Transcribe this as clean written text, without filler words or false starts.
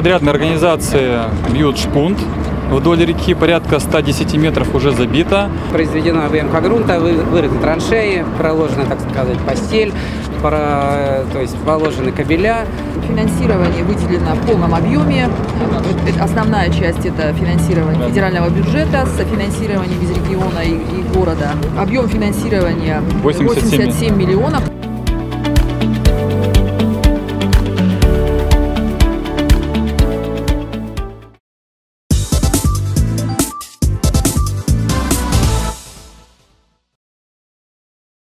подрядные организации бьют шпунт. Вдоль реки порядка 110 метров уже забито. Произведена выемка грунта, вырыты траншеи, проложена, так сказать, постель, положены кабеля. Финансирование выделено в полном объеме. Основная часть – это финансирование федерального бюджета, софинансирование из региона и города. Объем финансирования – 87 миллионов.